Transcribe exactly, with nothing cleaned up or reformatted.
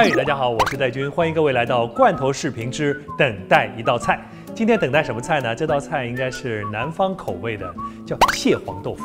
嗨，大家好，我是戴军，欢迎各位来到罐头视频之等待一道菜。今天等待什么菜呢？这道菜应该是南方口味的，叫蟹黄豆腐。